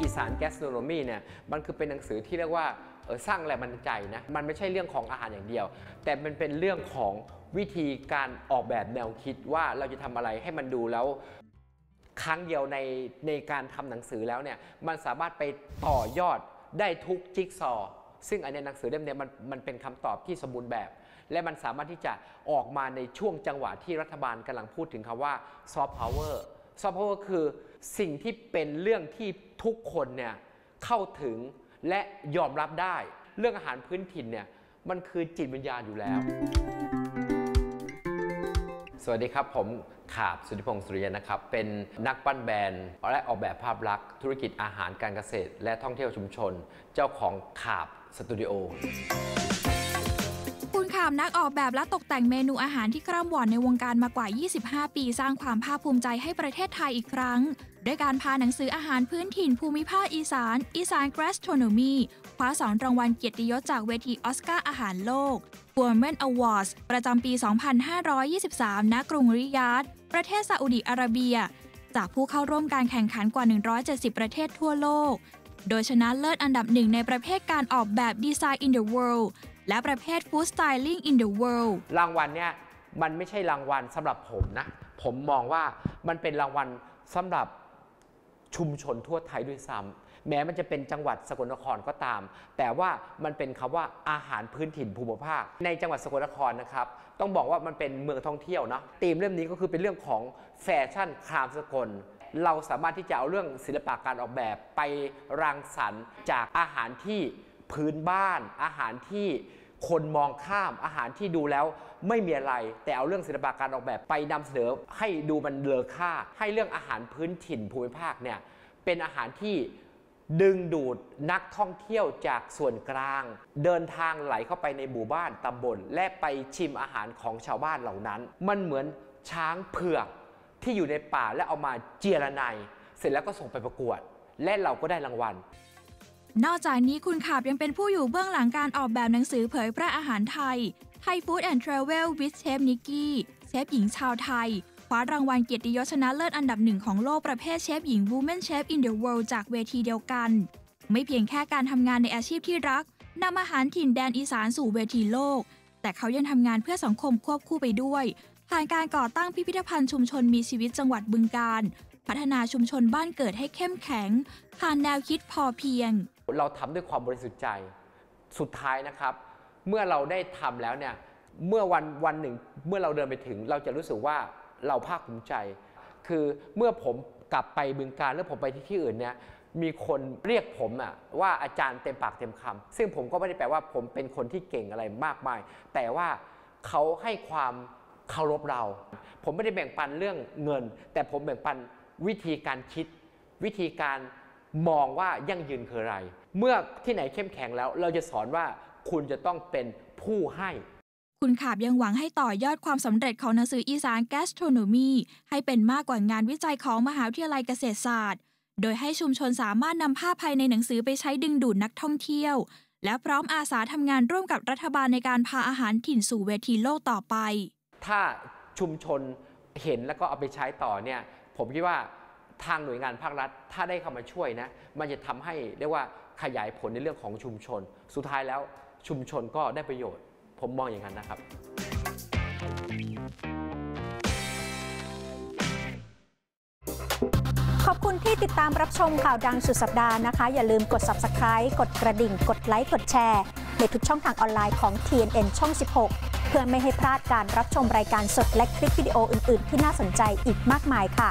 อีสานแกสโตรโนมีเนี่ยมันคือเป็นหนังสือที่เรียกว่าสร้างแรงบันดาลใจนะมันไม่ใช่เรื่องของอาหารอย่างเดียวแต่มันเป็นเรื่องของวิธีการออกแบบแนวคิดว่าเราจะทำอะไรให้มันดูแล้วครั้งเดียวในการทำหนังสือแล้วเนี่ยมันสามารถไปต่อยอดได้ทุกจิ๊กซอว์ซึ่งอันนี้หนังสือเล่มนี้มันเป็นคำตอบที่สมบูรณ์แบบและมันสามารถที่จะออกมาในช่วงจังหวะที่รัฐบาลกำลังพูดถึงคำว่าซอฟต์พาวเวอร์คือสิ่งที่เป็นเรื่องที่ทุกคนเนี่ยเข้าถึงและยอมรับได้เรื่องอาหารพื้นถิ่นเนี่ยมันคือจิตวิญญาณอยู่แล้วสวัสดีครับผมขาบสุทธิพงศ์สุริยะนะครับเป็นนักปั้นแบรนด์และออกแบบภาพลักษณ์ธุรกิจอาหารการเกษตรและท่องเที่ยวชุมชนเจ้าของขาบสตูดิโอคุณขาบนักออกแบบและตกแต่งเมนูอาหารที่คร่ำวอดในวงการมากว่า25ปีสร้างความภาคภูมิใจให้ประเทศไทยอีกครั้งด้วยการพาหนังสืออาหารพื้นถิ่นภูมิภาคอีสานแกสโตรโนมีคว้า2รางวัลเกียรติยศจากเวทีออสการ์อาหารโลก Women Awards ประจำปี 2523 ณ กรุงริยาดประเทศซาอุดิอาระเบียจากผู้เข้าร่วมการแข่งขันกว่า170ประเทศทั่วโลกโดยชนะเลิศอันดับ1ในประเภทการออกแบบ Design in the World และประเภท Food Styling in the World รางวัลเนี่ยมันไม่ใช่รางวัลสำหรับผมนะผมมองว่ามันเป็นรางวัลสำหรับชุมชนทั่วไทยด้วยซ้ำแม้มันจะเป็นจังหวัดสกลนครก็ตามแต่ว่ามันเป็นคำว่าอาหารพื้นถิ่นภูมิภาคในจังหวัดสกลนครนะครับต้องบอกว่ามันเป็นเมืองท่องเที่ยวนะธีมเรื่องนี้ก็คือเป็นเรื่องของแฟชั่นครามสกลเราสามารถที่จะเอาเรื่องศิลปะการออกแบบไปรังสรรค์จากอาหารที่พื้นบ้านอาหารที่คนมองข้ามอาหารที่ดูแล้วไม่มีอะไรแต่เอาเรื่องศิลปะการออกแบบไปนำเสนอให้ดูมันเลอค่าให้เรื่องอาหารพื้นถิ่นภูมิภาคเนี่ยเป็นอาหารที่ดึงดูดนักท่องเที่ยวจากส่วนกลางเดินทางไหลเข้าไปในหมู่บ้านตำบลและไปชิมอาหารของชาวบ้านเหล่านั้นมันเหมือนช้างเผือกที่อยู่ในป่าและเอามาเจียระไนเสร็จแล้วก็ส่งไปประกวดและเราก็ได้รางวัลนอกจากนี้คุณขาบยังเป็นผู้อยู่เบื้องหลังการออกแบบหนังสือเผยแพร่อาหารไทย Thai Food and Travel with Chef Nikki เชฟหญิงชาวไทยคว้ารางวัลเกียรติยศชนะเลิศอันดับ1ของโลกประเภทเชฟหญิง Women Chef in the World จากเวทีเดียวกันไม่เพียงแค่การทำงานในอาชีพที่รักนำอาหารถิ่นแดนอีสานสู่เวทีโลกแต่เขายังทำงานเพื่อสังคมควบคู่ไปด้วยผ่านการก่อตั้งพิพิธภัณฑ์ชุมชนมีชีวิตจังหวัดบึงกาฬพัฒนาชุมชนบ้านเกิดให้เข้มแข็งผ่านแนวคิดพอเพียงเราทำด้วยความบริสุทธิ์ใจสุดท้ายนะครับเมื่อเราได้ทำแล้วเนี่ยเมื่อวันหนึ่งเมื่อเราเดินไปถึงเราจะรู้สึกว่าเราภาคภูมิใจคือเมื่อผมกลับไปบึงกาฬหรือผมไปที่อื่นเนี่ยมีคนเรียกผมอะว่าอาจารย์เต็มปากเต็มคำซึ่งผมก็ไม่ได้แปลว่าผมเป็นคนที่เก่งอะไรมากมายแต่ว่าเขาให้ความเคารพเราผมไม่ได้แบ่งปันเรื่องเงินแต่ผมแบ่งปันวิธีการคิดวิธีการมองว่ายั่งยืนคืออะไรเมื่อที่ไหนเข้มแข็งแล้วเราจะสอนว่าคุณจะต้องเป็นผู้ให้คุณขาบยังหวังให้ต่อยอดความสำเร็จของหนังสืออีสานแกสโตรโนมีให้เป็นมากกว่างานวิจัยของมหาวิทยาลัยเกษตรศาสตร์โดยให้ชุมชนสามารถนำภาพภายในหนังสือไปใช้ดึงดูดนักท่องเที่ยวและพร้อมอาสาทำงานร่วมกับรัฐบาลในการพาอาหารถิ่นสู่เวทีโลกต่อไปถ้าชุมชนเห็นแล้วก็เอาไปใช้ต่อเนี่ยผมคิดว่าทางหน่วยงานภาครัฐถ้าได้เข้ามาช่วยนะมันจะทำให้เรียกว่าขยายผลในเรื่องของชุมชนสุดท้ายแล้วชุมชนก็ได้ประโยชน์ผมมองอย่างนั้นนะครับขอบคุณที่ติดตามรับชมข่าวดังสุดสัปดาห์นะคะอย่าลืมกด Subscribe กดกระดิ่งกดไลค์กดแชร์ในทุกช่องทางออนไลน์ของ TNN ช่อง 16 เพื่อไม่ให้พลาดการรับชมรายการสดและคลิปวิดีโออื่นๆที่น่าสนใจอีกมากมายค่ะ